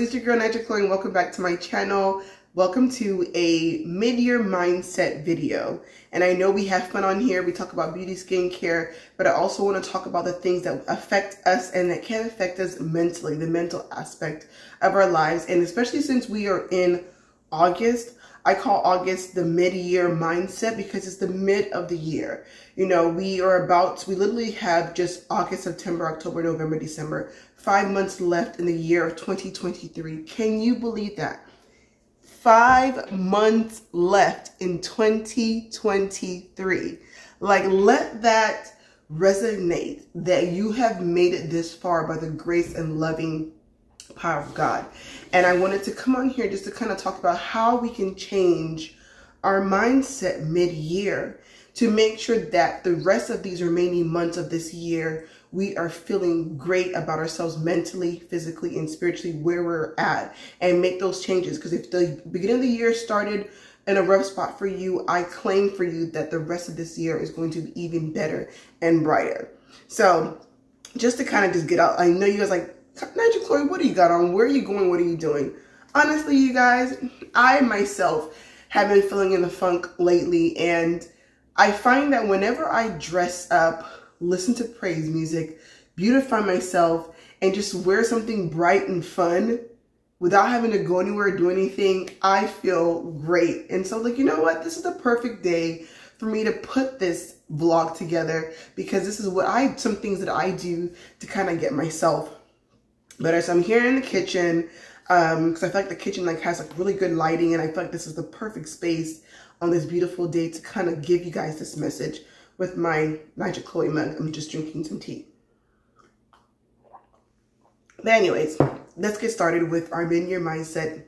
guys, it's your girl Naija Khloe and welcome back to my channel. Welcome to a mid-year mindset video. And I know we have fun on here, we talk about beauty, skincare, but I also want to talk about the things that affect us and that can affect us mentally, the mental aspect of our lives. And especially since we are in August, I call August the mid-year mindset because it's the mid of the year. You know, we literally have just August, September, October, November, December, 5 months left in the year of 2023. Can you believe that? 5 months left in 2023. Like, let that resonate that you have made it this far by the grace and loving power of God. And I wanted to come on here just to kind of talk about how we can change our mindset mid-year to make sure that the rest of these remaining months of this year, we are feeling great about ourselves mentally, physically, and spiritually where we're at, and make those changes. Because if the beginning of the year started in a rough spot for you, I claim for you that the rest of this year is going to be even better and brighter. So just to kind of just get out, I know you guys like, Naija Khloe, what do you got on? Where are you going? What are you doing? Honestly, you guys, I myself have been feeling in the funk lately, and I find that whenever I dress up, listen to praise music, beautify myself, and just wear something bright and fun without having to go anywhere or do anything, I feel great. And so, like, you know what? This is the perfect day for me to put this vlog together, because this is what some things that I do to kind of get myself better. So I'm here in the kitchen because I feel like the kitchen has really good lighting, and I feel like this is the perfect space on this beautiful day to kind of give you guys this message with my Naija Khloe mug. I'm just drinking some tea. But anyways, let's get started with our mid-year mindset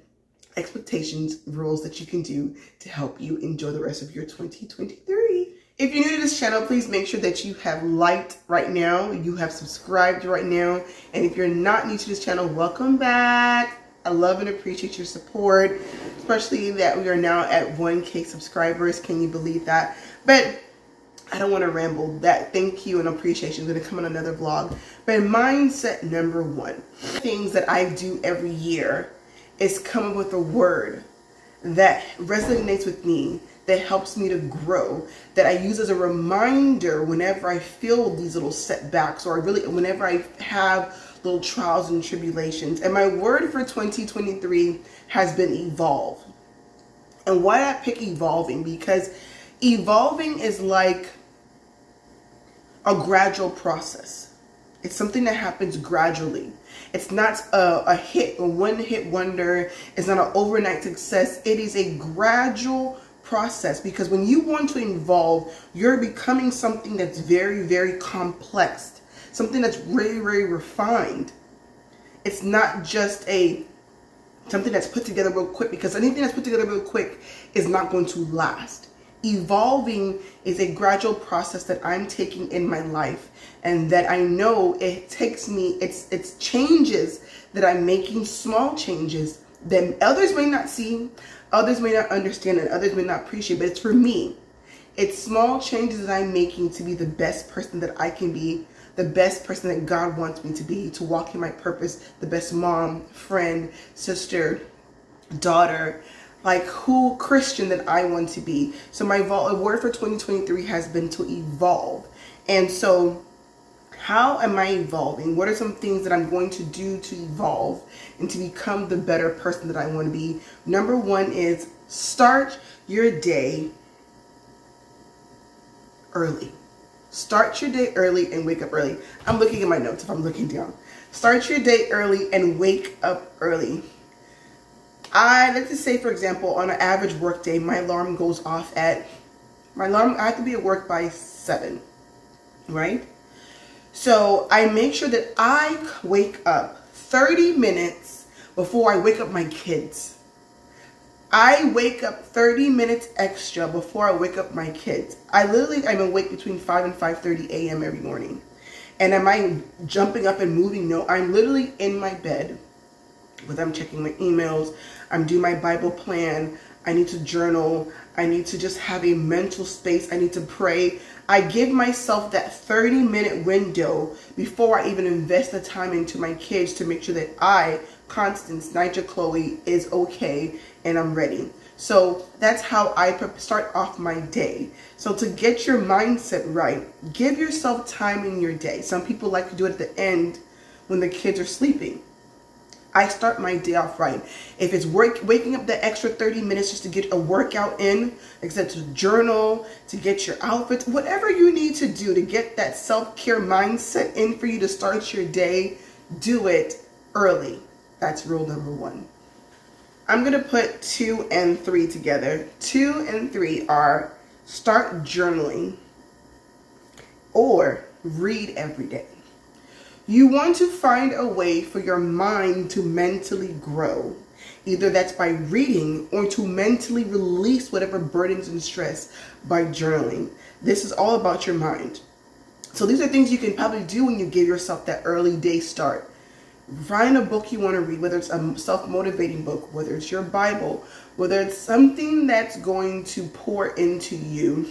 expectations rules that you can do to help you enjoy the rest of your 2023. If you're new to this channel, please make sure that you have liked right now, you have subscribed right now, and if you're not new to this channel, welcome back. I love and appreciate your support, especially that we are now at 1K subscribers. Can you believe that? But I don't want to ramble. That thank you and appreciation is going to come on another vlog. But mindset number one, things that I do every year is come up with a word that resonates with me, that helps me to grow, that I use as a reminder whenever I feel these little setbacks, or whenever I have little trials and tribulations. And my word for 2023 has been evolve. And why did I pick evolving? Because evolving is like a gradual process. It's something that happens gradually. It's not a one hit wonder. It's not an overnight success. It is a gradual process, because when you want to evolve, you're becoming something that's very, very complex, something that's really, really refined. It's not just something that's put together real quick, because anything that's put together real quick is not going to last. Evolving is a gradual process that I'm taking in my life, and that I know it takes me, it's changes that I'm making, small changes that others may not see, others may not understand, and others may not appreciate, but it's for me. It's small changes that I'm making to be the best person that I can be, the best person that God wants me to be, to walk in my purpose, the best mom, friend, sister, daughter, Christian that I want to be. So my word for 2023 has been to evolve. And so how am I evolving? What are some things that I'm going to do to evolve and to become the better person that I want to be? Number one is start your day early. Start your day early and wake up early. I'm looking at my notes if I'm looking down. Start your day early and wake up early. Let's just say, for example, on an average work day, I have to be at work by 7, right? So I make sure that I wake up 30 minutes before I wake up my kids. I wake up 30 minutes extra before I wake up my kids. I'm awake between 5 and 5:30 a.m. every morning. And am I jumping up and moving? No, I'm literally in my bed. Whether I'm checking my emails, I'm doing my Bible plan, I need to journal, I need to just have a mental space, I need to pray. I give myself that 30-minute window before I even invest the time into my kids to make sure that I Constance, Naija Khloe is okay and I'm ready. So that's how I start off my day. So to get your mindset right, give yourself time in your day. Some people like to do it at the end when the kids are sleeping. I start my day off right. If it's waking up the extra 30 minutes just to get a workout in, except to journal, to get your outfits, whatever you need to do to get that self-care mindset in for you to start your day, do it early. That's rule number one. I'm gonna put 2 and 3 together. 2 and 3 are start journaling or read every day. You want to find a way for your mind to mentally grow. Either that's by reading or to mentally release whatever burdens and stress by journaling. This is all about your mind. So these are things you can probably do when you give yourself that early day start. Find a book you want to read, whether it's a self-motivating book, whether it's your Bible, whether it's something that's going to pour into you,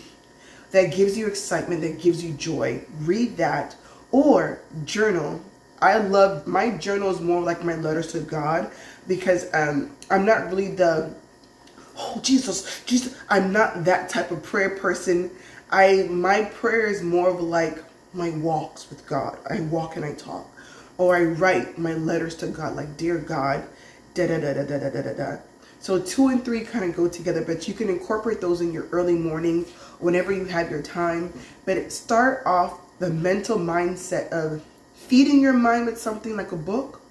that gives you excitement, that gives you joy. Read that. Or journal. I love, my journal is more like my letters to God, because I'm not really the, oh Jesus, I'm not that type of prayer person. My prayer is more of like my walks with God. I walk and I talk. Or I write my letters to God, like, dear God, da-da-da-da-da-da-da-da. So 2 and 3 kind of go together, but you can incorporate those in your early mornings, whenever you have your time. But start off the mental mindset of feeding your mind with something like a book,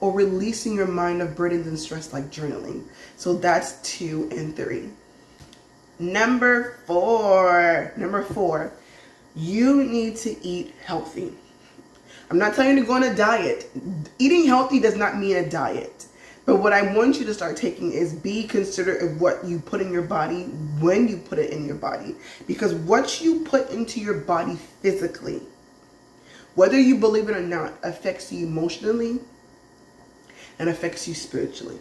or releasing your mind of burdens and stress like journaling. So that's 2 and 3. Number four, you need to eat healthy. I'm not telling you to go on a diet. Eating healthy does not mean a diet. But what I want you to start taking is be considerate of what you put in your body, when you put it in your body. Because what you put into your body physically, whether you believe it or not, affects you emotionally and affects you spiritually.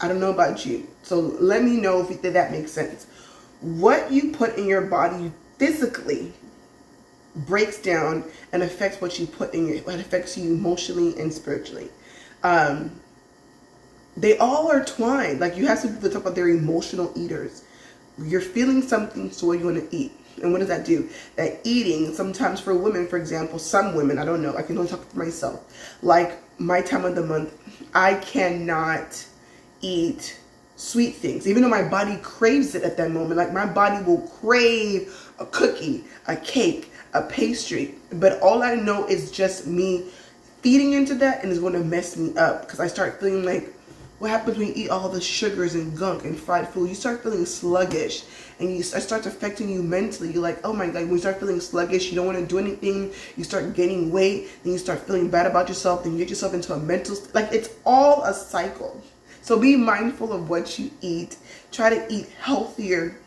I don't know about you. So let me know if that makes sense. What you put in your body physically breaks down and affects what you put in your, it affects you emotionally and spiritually. They all are twined. Like, you have some people talk about their emotional eaters. You're feeling something, so what do you want to eat? And what does that do? That eating, sometimes for women, for example, some women, I don't know, I can only talk for myself. Like, my time of the month, I cannot eat sweet things, even though my body craves it at that moment. Like, my body will crave a cookie, a cake, a pastry, but all I know is just me feeding into that, and it's going to mess me up, because I start feeling like, what happens when you eat all the sugars and gunk and fried food? You start feeling sluggish, and it starts affecting you mentally. You're like, oh my God, when you start feeling sluggish, you don't want to do anything, you start gaining weight, then you start feeling bad about yourself, then you get yourself into a mental, like, it's all a cycle. So be mindful of what you eat. Try to eat healthier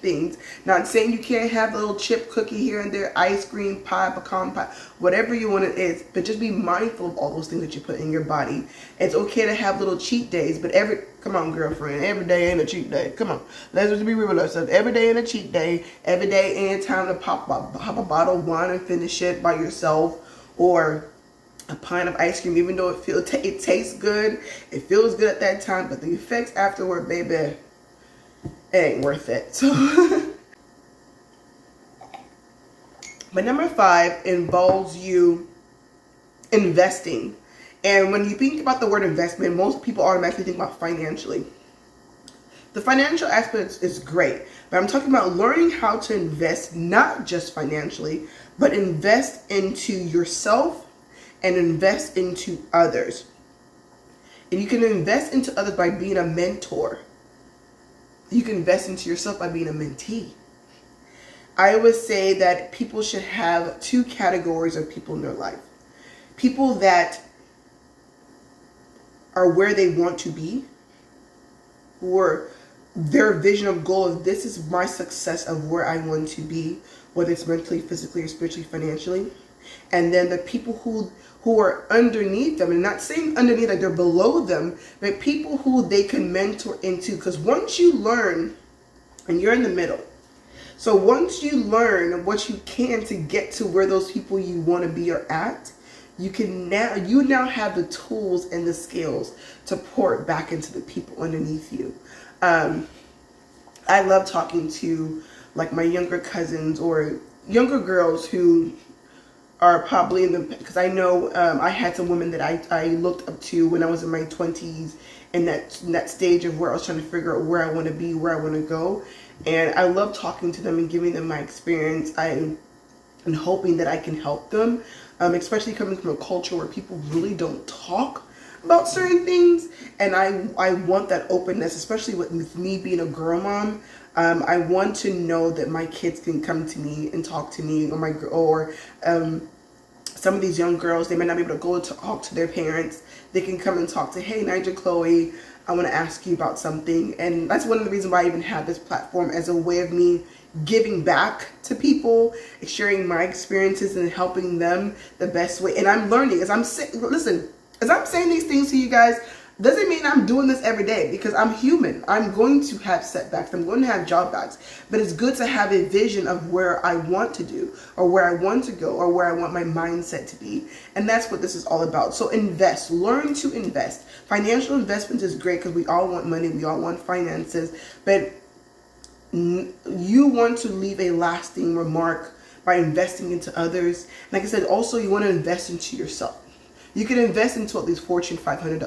things. Not saying you can't have a little chip cookie here and there, ice cream, pie, pecan pie, whatever you want it is, but just be mindful of all those things that you put in your body. It's okay to have little cheat days, but come on, girlfriend, every day ain't a cheat day. Come on, let's just be real with ourselves. Every day ain't a cheat day. Every day ain't time to pop a bottle of wine and finish it by yourself, or a pint of ice cream, even though it tastes good, it feels good at that time, but the effects afterward, baby, it ain't worth it. So, but number 5 involves you investing. And when you think about the word investment, most people automatically think about financially. The financial aspect is great, but I'm talking about learning how to invest, not just financially, but invest into yourself and invest into others. And you can invest into others by being a mentor. You can invest into yourself by being a mentee. I always say that people should have 2 categories of people in their life. People that are where they want to be, or their vision of goal of this is my success of where I want to be, whether it's mentally, physically, or spiritually, financially. And then the people who are underneath them, and not saying underneath like they're below them, but people who they can mentor into. Because once you learn, and you're in the middle, so once you learn what you can to get to where those people you want to be are at, you can now, you now have the tools and the skills to pour it back into the people underneath you. I love talking to like my younger cousins or younger girls who are probably in the, because I know I had some women that I looked up to when I was in my 20s and that stage of where I was trying to figure out where I want to be, where I want to go. And I love talking to them and giving them my experience and hoping that I can help them, especially coming from a culture where people really don't talk about certain things. And I want that openness, especially with me being a girl mom. I want to know that my kids can come to me and talk to me, or some of these young girls, they might not be able to go to talk to their parents. They can come and talk to, hey, Naija Khloe, I want to ask you about something. And that's one of the reasons why I even have this platform, as a way of me giving back to people, sharing my experiences and helping them the best way. And I'm learning as I'm saying, listen, as I'm saying these things to you guys, doesn't mean I'm doing this every day, because I'm human. I'm going to have setbacks. I'm going to have drawbacks. But it's good to have a vision of where I want to do, or where I want to go, or where I want my mindset to be. And that's what this is all about. So invest. Learn to invest. Financial investment is great because we all want money. We all want finances. But you want to leave a lasting remark by investing into others. And like I said, also you want to invest into yourself. You can invest into all these Fortune 500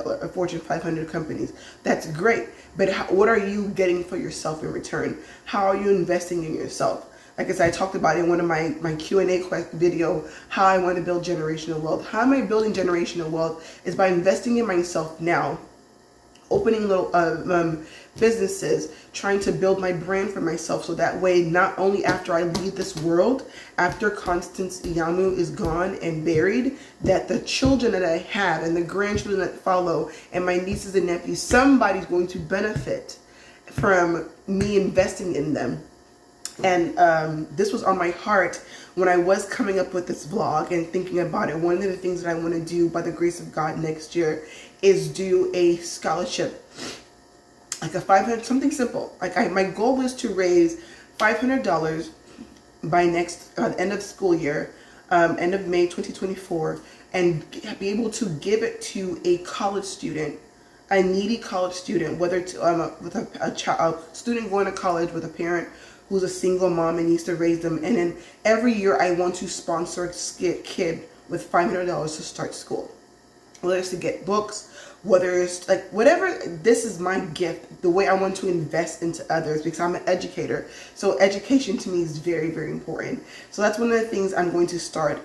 companies. That's great. But what are you getting for yourself in return? How are you investing in yourself? Like I said, I talked about in one of my Q&A video, how I want to build generational wealth. How am I building generational wealth is by investing in myself now, opening little businesses, trying to build my brand for myself, so that way, not only after I leave this world, after Constance Yamu is gone and buried, that the children that I have and the grandchildren that follow and my nieces and nephews, somebody's going to benefit from me investing in them. And this was on my heart when I was coming up with this vlog and thinking about it. One of the things that I want to do, by the grace of God, next year is do a scholarship, like a 500, something simple. Like my goal was to raise $500 by next end of school year, end of May 2024, and be able to give it to a college student, a needy college student, whether to a student going to college with a parent who's a single mom and needs to raise them. And then every year I want to sponsor a kid with $500 to start school. Whether it's to get books, whether it's like whatever, this is my gift, the way I want to invest into others, because I'm an educator. So education to me is very, very important. So that's one of the things I'm going to start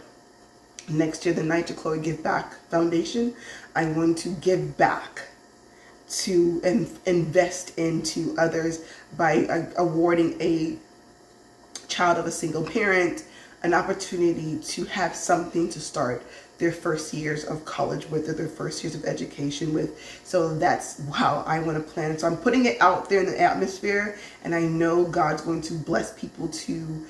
next year, the Naija Khloe Give Back Foundation. I'm going to give back to and invest into others by awarding a child of a single parent an opportunity to have something to start their first years of college with, or their first years of education with. So that's how I want to plan. So I'm putting it out there in the atmosphere, and I know God's going to bless people to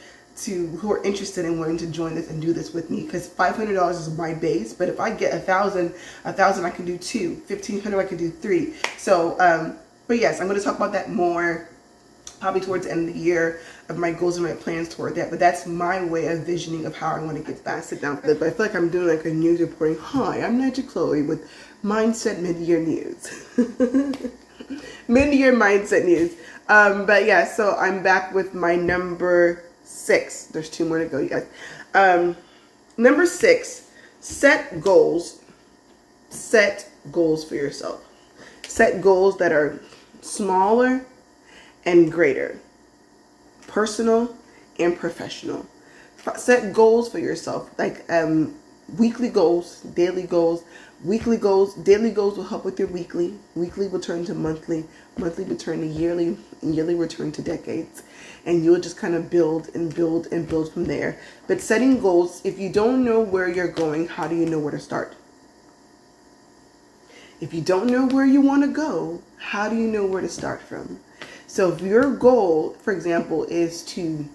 who are interested in wanting to join this and do this with me, because $500 is my base. But if I get a thousand, I can do two. 1,500, I can do three. So, but yes, I'm going to talk about that more, probably towards the end of the year, of my goals and my plans toward that. But that's my way of visioning of how I want to get back. Sit down for this, but I feel like I'm doing like a news reporting. Hi, I'm Naija Khloe with Mindset Mid-Year News. Mid-Year Mindset News. But yeah, so I'm back with my number 6. There's 2 more to go, you guys. Number 6, set goals. Set goals for yourself. Set goals that are smaller and greater, personal and professional. Set goals for yourself, like weekly goals, daily goals. Weekly goals, daily goals will help with your weekly. Weekly will turn to monthly. Monthly will turn to yearly, and yearly will turn to decades. And you'll just kind of build and build and build from there. But setting goals, if you don't know where you're going, how do you know where to start? If you don't know where you want to go, how do you know where to start from? So if your goal, for example, is to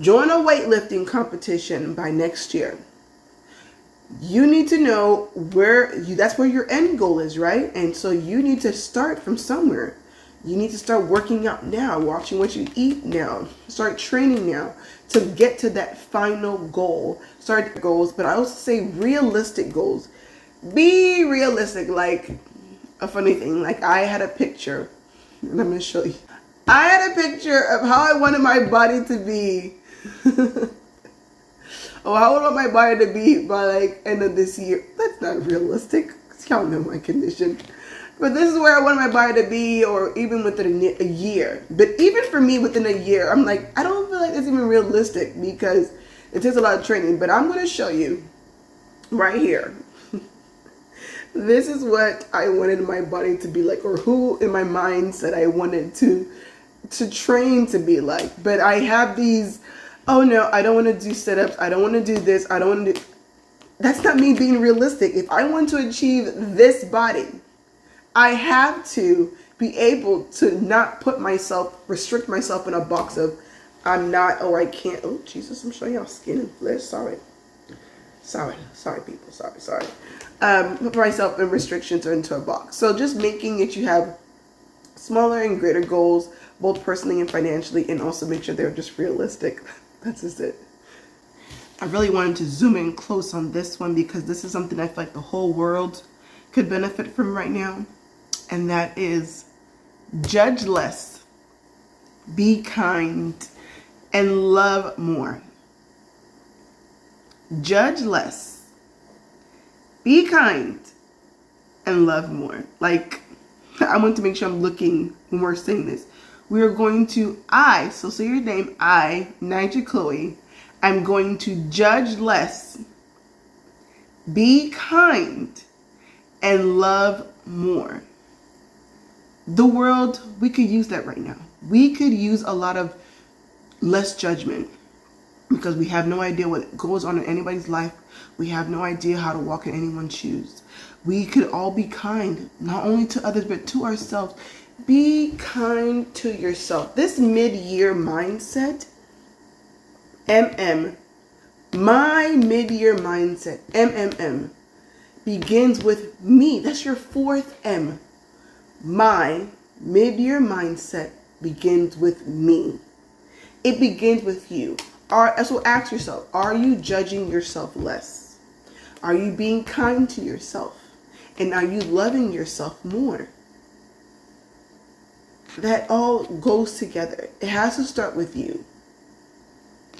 join a weightlifting competition by next year, you need to know where that's where your end goal is, right? And so you need to start from somewhere. You need to start working out now, watching what you eat now, start training now to get to that final goal. Start goals, but I also say realistic goals. Be realistic. Like a funny thing, like I had a picture, and I'm going to show you. I had a picture of how I wanted my body to be. Oh, I would want my body to be by like end of this year. That's not realistic. Y'all know my condition. But this is where I wanted my body to be, or even within a year. But even for me, within a year, I'm like, I don't feel like that's even realistic because it takes a lot of training. But I'm going to show you right here. This is what I wanted my body to be like, or who in my mind said I wanted to train to be like. But I have these, oh no, I don't want to do sit-ups. I don't want to do this. I don't want to do... That's not me being realistic. If I want to achieve this body, I have to be able to not put myself, restrict myself in a box of I'm not, or I can't. Oh, Jesus, I'm showing y'all skin and flesh. Sorry, people. Put myself in restrictions or into a box. So just making it you have smaller and greater goals, both personally and financially, and also make sure they're just realistic. That's just it. I really wanted to zoom in close on this one because this is something I feel like the whole world could benefit from right now. And that is judge less, be kind, and love more. Judge less, be kind, and love more. Like, I want to make sure I'm looking when we're saying this. We are going to, so say your name, Naija Khloe, I'm going to judge less, be kind, and love more. The world, we could use that right now. We could use a lot of less judgment because we have no idea what goes on in anybody's life. We have no idea how to walk in anyone's shoes. We could all be kind, not only to others, but to ourselves. Be kind to yourself. This mid-year mindset, my mid-year mindset, MMM, begins with me. That's your fourth M. My mid-year mindset begins with me. It begins with you. So ask yourself, are you judging yourself less? Are you being kind to yourself? And are you loving yourself more? That all goes together. It has to start with you.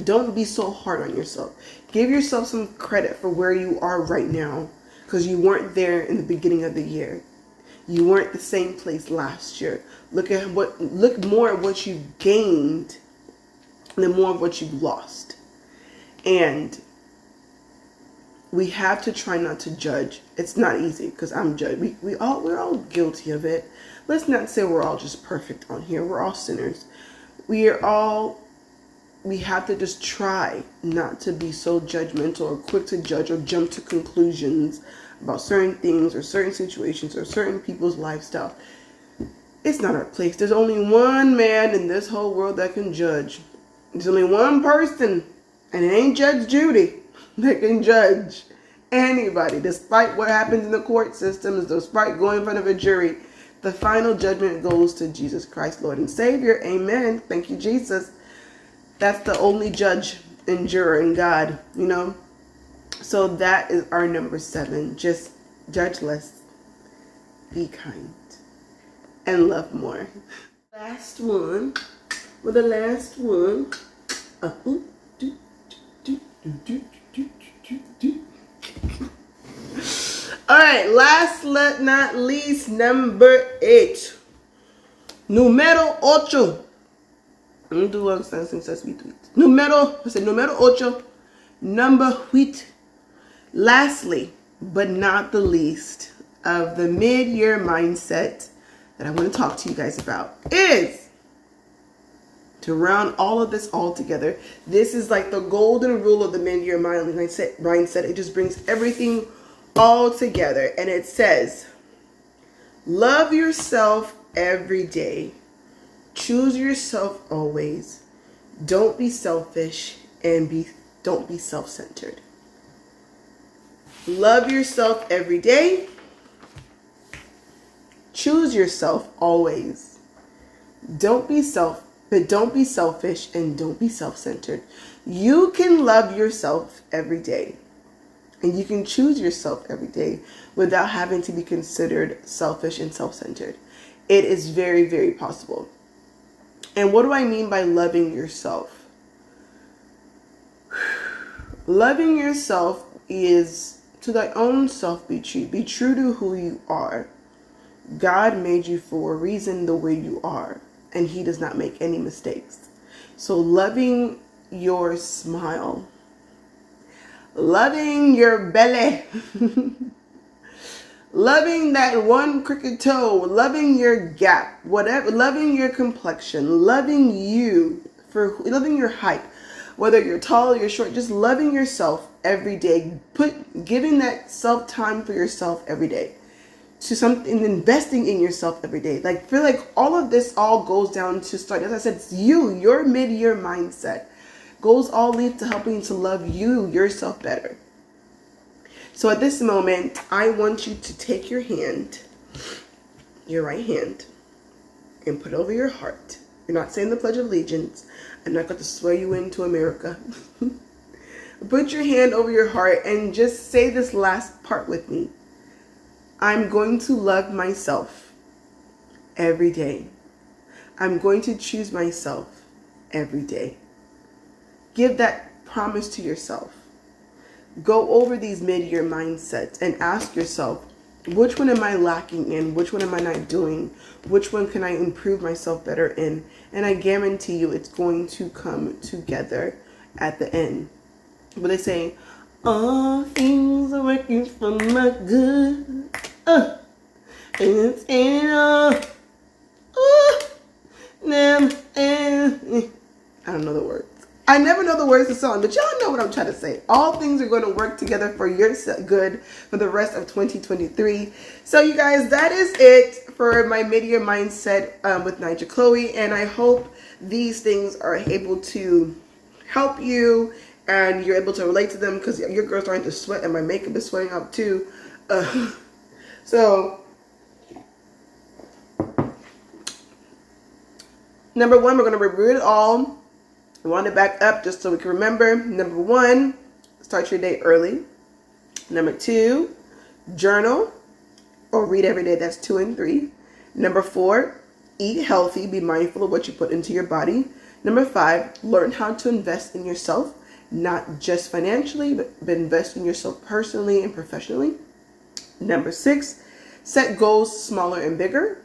Don't be so hard on yourself. Give yourself some credit for where you are right now, because you weren't there in the beginning of the year. You weren't the same place last year. Look more at what you gained than more of what you lost. And we have to try not to judge. It's not easy because I'm judged. We're all guilty of it. Let's not say we're all just perfect on here. We're all sinners. We have to just try not to be so judgmental or quick to judge or jump to conclusions about certain things or certain situations or certain people's lifestyle. It's not our place. There's only one man in this whole world that can judge. There's only one person, and it ain't Judge Judy, that can judge anybody. Despite what happens in the court systems, despite going in front of a jury, the final judgment goes to Jesus Christ, Lord and Savior. Amen. Thank you, Jesus. That's the only judge and juror in God, you know. So that is our number 7. Just judge less, be kind, and love more. Last one. Well, the last one. All right. Last but not least, number 8. Número 8. Number 8. Lastly, but not the least, of the mid-year mindset that I want to talk to you guys about is to round all of this all together. This is like the golden rule of the mid-year mindset. It just brings everything all together. And it says, love yourself every day. Choose yourself always. Don't be selfish and don't be self-centered. Love yourself every day. Choose yourself always. Don't be self, but don't be selfish and don't be self-centered. You can love yourself every day. And you can choose yourself every day without having to be considered selfish and self-centered. It is very, very possible. And what do I mean by loving yourself? Loving yourself is to thy own self be true. Be true to who you are. God made you for a reason the way you are. And he does not make any mistakes. So loving your smile. Loving your belly. Loving that one crooked toe. Loving your gap. Whatever. Loving your complexion. Loving you. Loving your height. Whether you're tall or you're short. Just loving yourself every day. Giving that self-time for yourself every day. To something. Investing in yourself every day. Like, feel like all of this all goes down to start. As I said, it's you. Your mid-year mindset. Goals all lead to helping to love you, yourself better. So at this moment, I want you to take your hand, your right hand, and put it over your heart. You're not saying the Pledge of Allegiance. I'm not going to swear you into America. Put your hand over your heart and just say this last part with me. I'm going to love myself every day. I'm going to choose myself every day. Give that promise to yourself. Go over these mid-year mindsets and ask yourself, which one am I lacking in? Which one am I not doing? Which one can I improve myself better in? And I guarantee you it's going to come together at the end. But they say, all things are working for my good. And it's enough. I don't know the words. I never know the words of the song, but y'all know what I'm trying to say. All things are going to work together for your good for the rest of 2023. So, you guys, that is it for my mid-year mindset with Naija Khloe. And I hope these things are able to help you and you're able to relate to them because your girl's starting to sweat and my makeup is sweating up too. Number one, we're going to review it all. I want to back up just so we can remember. Number one, start your day early. Number two, journal or read every day. That's 2 and 3. Number four, eat healthy. Be mindful of what you put into your body. Number five, learn how to invest in yourself, not just financially, but invest in yourself personally and professionally. Number six, set goals smaller and bigger.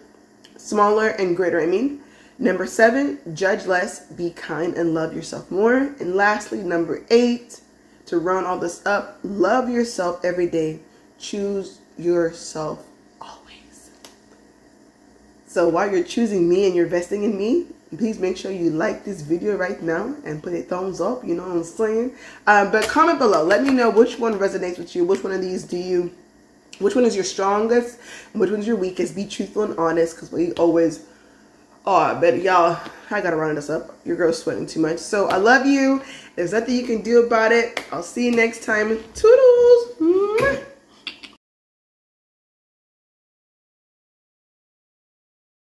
Smaller and greater, I mean. Number seven, judge less, be kind, and love yourself more. And lastly, number eight, to round all this up, love yourself every day. Choose yourself always. So while you're choosing me and you're investing in me, please make sure you like this video right now and put a thumbs up, you know what I'm saying? But comment below. Let me know which one resonates with you. Which one of these do you, which one is your strongest? Which one's your weakest? Be truthful and honest because we always... Oh, but y'all, I gotta round this up. Your girl's sweating too much. So I love you. There's nothing you can do about it. I'll see you next time. Toodles.